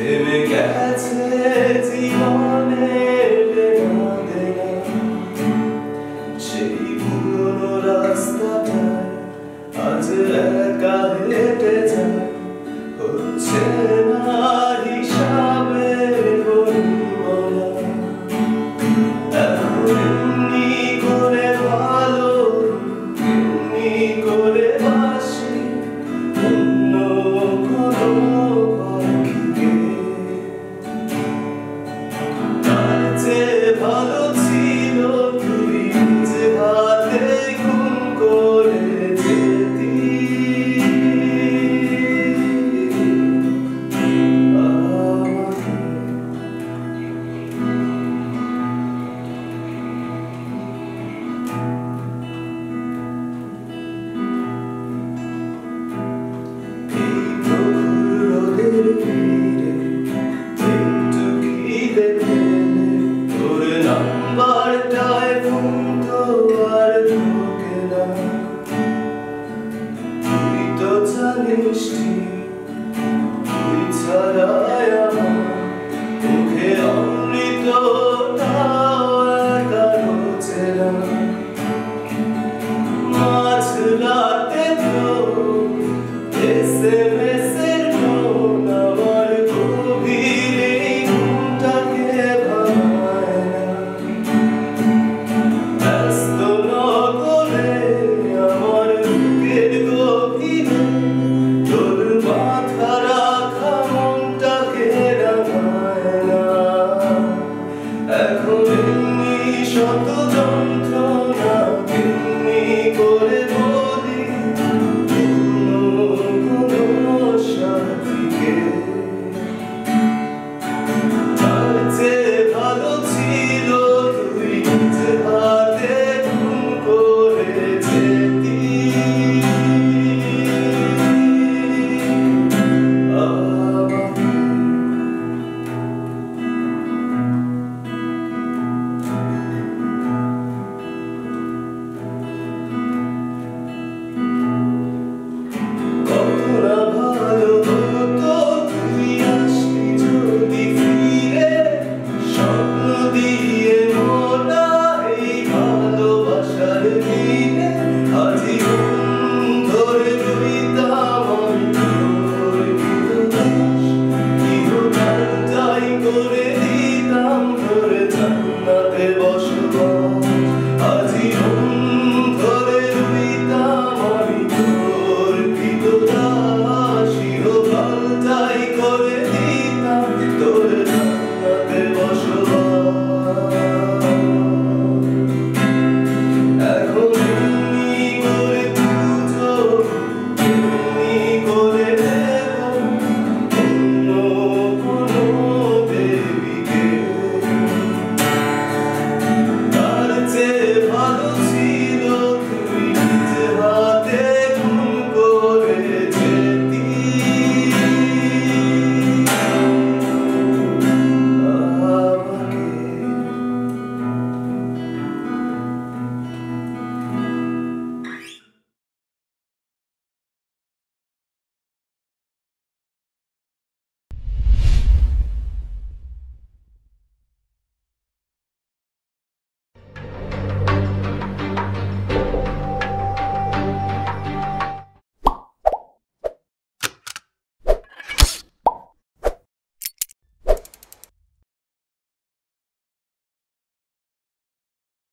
Te me gets it,